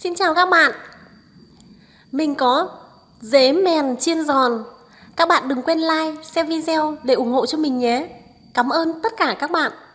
Xin chào các bạn. Mình có dế mèn chiên giòn. Các bạn đừng quên like, share video để ủng hộ cho mình nhé. Cảm ơn tất cả các bạn.